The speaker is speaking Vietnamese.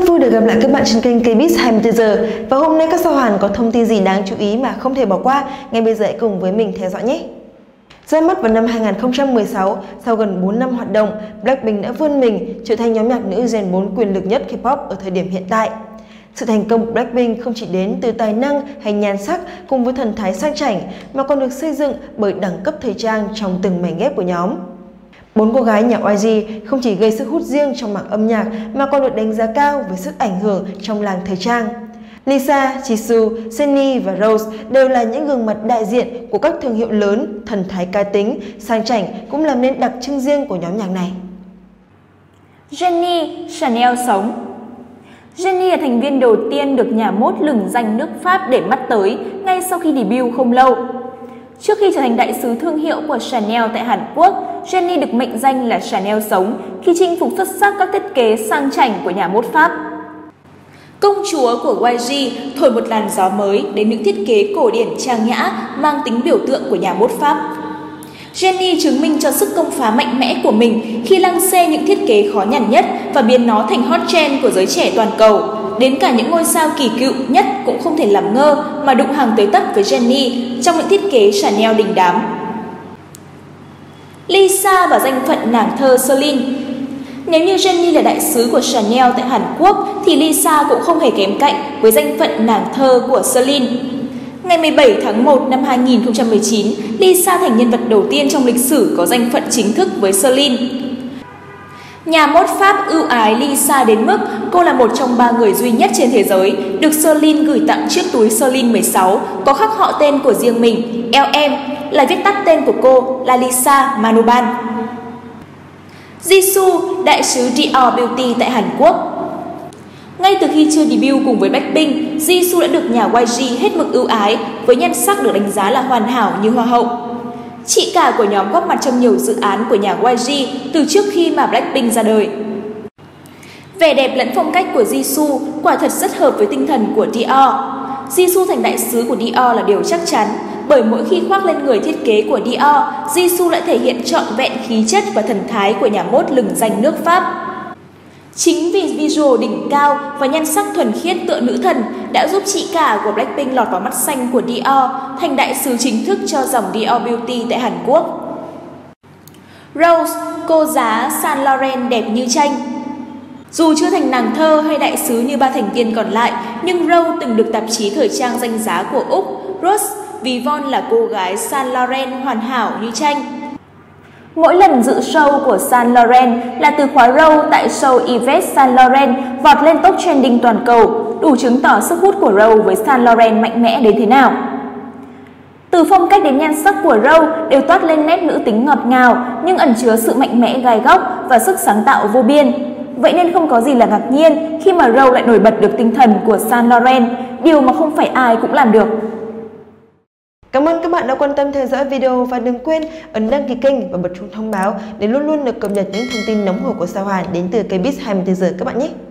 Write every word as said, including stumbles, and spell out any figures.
Rất vui được gặp lại các bạn trên kênh KBiz hai mươi tư giờ. Và hôm nay các sao Hàn có thông tin gì đáng chú ý mà không thể bỏ qua? Ngay bây giờ hãy cùng với mình theo dõi nhé! Ra mắt vào năm hai nghìn không trăm mười sáu, sau gần bốn năm hoạt động, Blackpink đã vươn mình trở thành nhóm nhạc nữ gen bốn quyền lực nhất K-pop ở thời điểm hiện tại. Sự thành công của Blackpink không chỉ đến từ tài năng hay nhan sắc cùng với thần thái sang chảnh mà còn được xây dựng bởi đẳng cấp thời trang trong từng mảnh ghép của nhóm. Bốn cô gái nhà Y G không chỉ gây sức hút riêng trong mảng âm nhạc mà còn được đánh giá cao với sức ảnh hưởng trong làng thời trang. Lisa, Jisoo, Jennie và Rosé đều là những gương mặt đại diện của các thương hiệu lớn, thần thái cá tính, sang chảnh cũng làm nên đặc trưng riêng của nhóm nhạc này. Jennie, Chanel sống. Jennie là thành viên đầu tiên được nhà mốt lừng danh nước Pháp để mắt tới ngay sau khi debut không lâu. Trước khi trở thành đại sứ thương hiệu của Chanel tại Hàn Quốc, Jennie được mệnh danh là Chanel sống khi chinh phục xuất sắc các thiết kế sang chảnh của nhà mốt Pháp. Công chúa của Y G thổi một làn gió mới đến những thiết kế cổ điển trang nhã mang tính biểu tượng của nhà mốt Pháp. Jennie chứng minh cho sức công phá mạnh mẽ của mình khi lăng xê những thiết kế khó nhằn nhất và biến nó thành hot trend của giới trẻ toàn cầu. Đến cả những ngôi sao kỳ cựu nhất cũng không thể làm ngơ mà đụng hàng tới tấp với Jennie trong những thiết kế Chanel đình đám. Lisa và danh phận nàng thơ Celine. Nếu như Jennie là đại sứ của Chanel tại Hàn Quốc thì Lisa cũng không hề kém cạnh với danh phận nàng thơ của Celine. Ngày mười bảy tháng một năm hai nghìn không trăm mười chín, Lisa thành nhân vật đầu tiên trong lịch sử có danh phận chính thức với Celine. Nhà mốt Pháp ưu ái Lisa đến mức cô là một trong ba người duy nhất trên thế giới được Celine gửi tặng chiếc túi Celine mười sáu có khắc họ tên của riêng mình, L M, là viết tắt tên của cô là Lalisa Manoban. Jisoo, đại sứ Dior Beauty tại Hàn Quốc. Ngay từ khi chưa debut cùng với Blackpink, Jisoo đã được nhà Y G hết mực ưu ái với nhan sắc được đánh giá là hoàn hảo như hoa hậu. Chị cả của nhóm góp mặt trong nhiều dự án của nhà Y G từ trước khi mà Blackpink ra đời. Vẻ đẹp lẫn phong cách của Jisoo quả thật rất hợp với tinh thần của Dior. Jisoo thành đại sứ của Dior là điều chắc chắn, bởi mỗi khi khoác lên người thiết kế của Dior, Jisoo lại thể hiện trọn vẹn khí chất và thần thái của nhà mốt lừng danh nước Pháp. Chính vì visual đỉnh cao và nhan sắc thuần khiết tựa nữ thần đã giúp chị cả của Blackpink lọt vào mắt xanh của Dior, thành đại sứ chính thức cho dòng Dior Beauty tại Hàn Quốc. Rose, cô giá Saint Laurent đẹp như tranh. Dù chưa thành nàng thơ hay đại sứ như ba thành viên còn lại, nhưng Rose từng được tạp chí thời trang danh giá của Úc, Rose, ví von là cô gái Saint Laurent hoàn hảo như tranh. Mỗi lần dự show của Saint Laurent là từ khóa Rose tại show Yves Saint Laurent vọt lên top trending toàn cầu, đủ chứng tỏ sức hút của Rose với Saint Laurent mạnh mẽ đến thế nào. Từ phong cách đến nhan sắc của Rose đều toát lên nét nữ tính ngọt ngào nhưng ẩn chứa sự mạnh mẽ gai góc và sức sáng tạo vô biên. Vậy nên không có gì là ngạc nhiên khi mà Rose lại nổi bật được tinh thần của Saint Laurent, điều mà không phải ai cũng làm được. Cảm ơn các bạn đã quan tâm theo dõi video và đừng quên ấn đăng ký kênh và bật chuông thông báo để luôn luôn được cập nhật những thông tin nóng hổi của sao Hàn đến từ KBiz hai mươi tư giờ các bạn nhé.